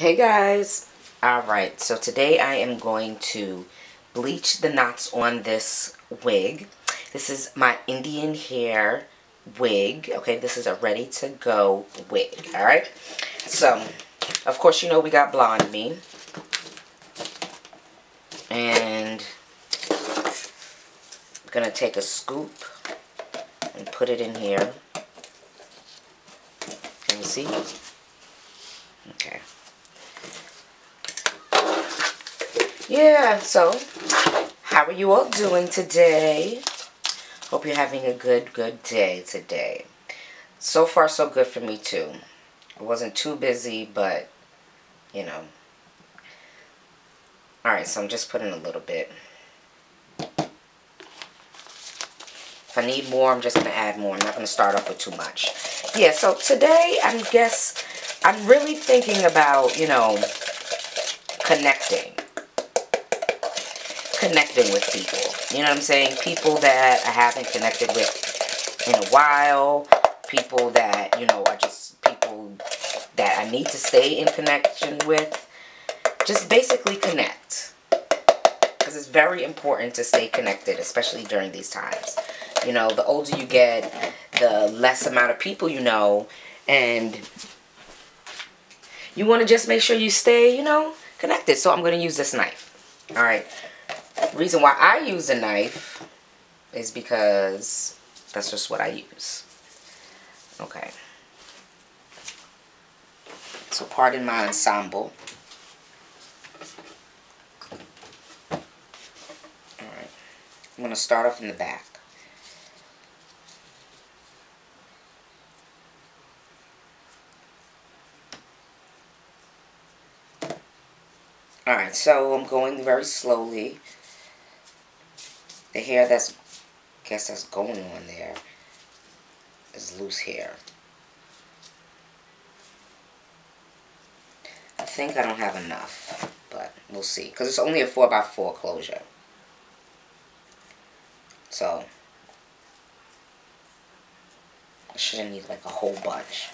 Hey guys! Alright, so today I am going to bleach the knots on this wig. This is my Indian hair wig. Okay, this is a ready to go wig. Alright, so of course you know we got Blonde Me. And I'm going to take a scoop and put it in here. Can you see? Okay. Yeah, so how are you all doing today? Hope you're having a good day today. So far, so good for me too. I wasn't too busy, but, you know. Alright, so I'm just putting a little bit. If I need more, I'm just going to add more. I'm not going to start off with too much. Yeah, so today, I guess, I'm really thinking about, you know, connecting with people, you know what I'm saying? People that I haven't connected with in a while, people that, you know, are just people that I need to stay in connection with. Just basically connect, because it's very important to stay connected, especially during these times. You know, the older you get, the less amount of people you know, and you want to just make sure you stay, you know, connected. So I'm going to use this knife. All right. Reason why I use a knife is because that's just what I use. Okay. So pardon my ensemble. Alright. I'm going to start off in the back. Alright, so I'm going very slowly. The hair that's, I guess that's going on there, is loose hair. I think I don't have enough, but we'll see. Because it's only a 4x4 closure. So, I shouldn't need like a whole bunch.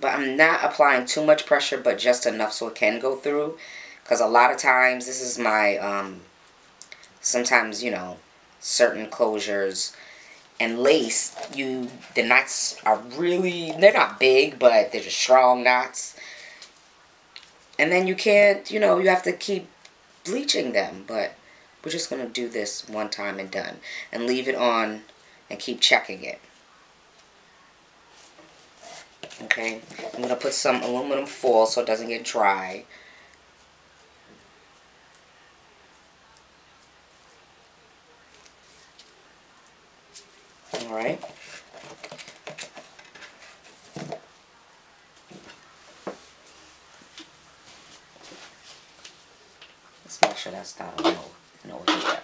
But I'm not applying too much pressure, but just enough so it can go through. Because a lot of times, this is my, sometimes, you know, certain closures and lace, the knots are really, they're not big, but they're just strong knots. And then you can't, you know, you have to keep bleaching them. But we're just going to do this one time and done. And leave it on and keep checking it. Okay, I'm going to put some aluminum foil so it doesn't get dry. All right. Let's make sure that's not no hair.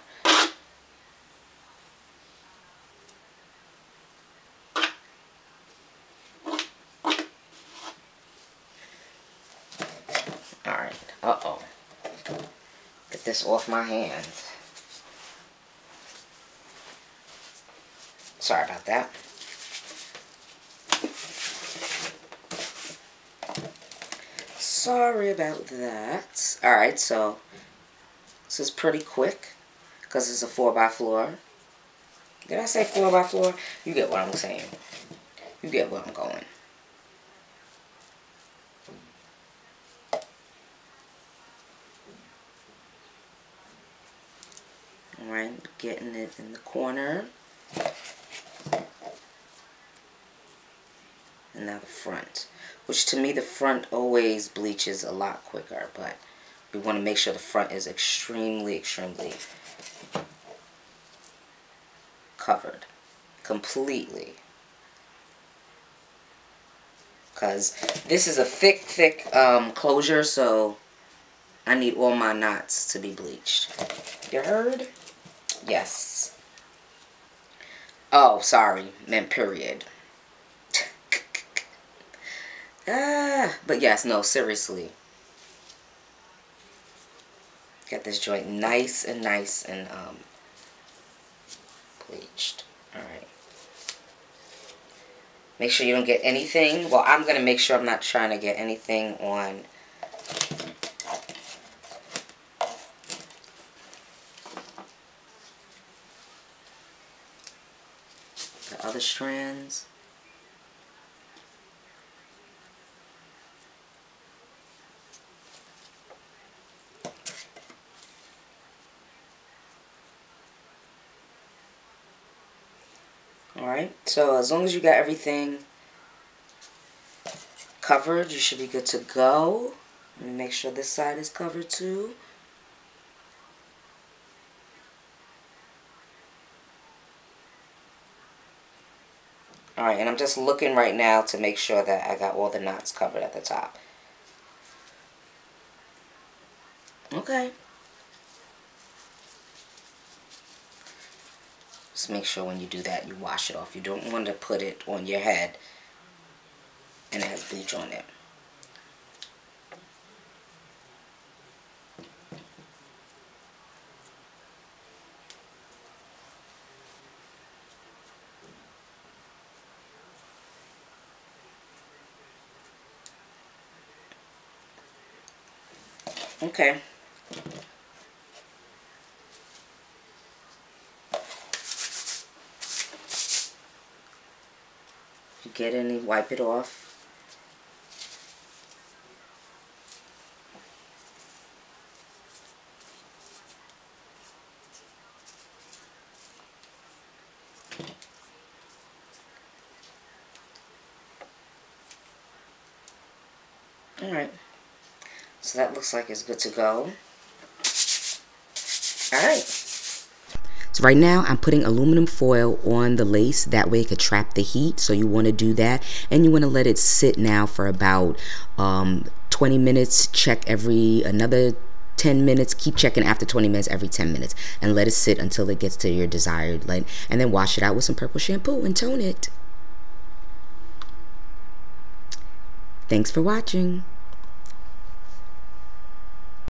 All right. Uh-oh. Get this off my hands. Sorry about that. Sorry about that. Alright, so this is pretty quick because it's a 4x4. Did I say 4x4? You get what I'm saying. You get where I'm going. Alright, getting it in the corner. And now the front, which to me the front always bleaches a lot quicker, but we want to make sure the front is extremely covered completely, because this is a thick closure, so I need all my knots to be bleached. You heard? Yes. Oh, sorry, meant period. But yes, no, seriously. Get this joint nice and bleached. Alright. Make sure you don't get anything. Well, I'm going to make sure I'm not trying to get anything on the other strands. Alright, so as long as you got everything covered, you should be good to go. Make sure this side is covered too. Alright, and I'm just looking right now to make sure that I got all the knots covered at the top. Okay. Just make sure when you do that, you wash it off. You don't want to put it on your head and it has bleach on it. Okay. Get any, wipe it off. All right, so that looks like it's good to go. All right. So right now I'm putting aluminum foil on the lace, that way it could trap the heat. So you want to do that, and you want to let it sit now for about 20 minutes. Check every another 10 minutes. Keep checking after 20 minutes, every 10 minutes, and let it sit until it gets to your desired length, and then wash it out with some purple shampoo and tone it. Thanks for watching.